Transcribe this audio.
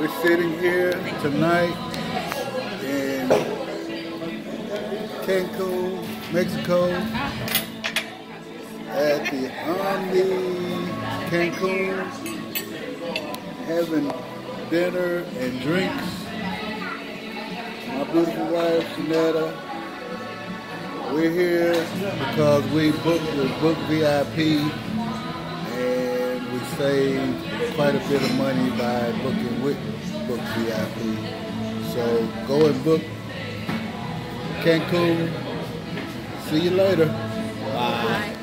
We're sitting here tonight in Cancun, Mexico, at the Omni Cancun, having dinner and drinks. My beautiful wife, Janetta. We're here because we booked with BookVIP, and we saved quite a bit of money by booking with BookVIP. So go and book Cancun. See you later. Bye.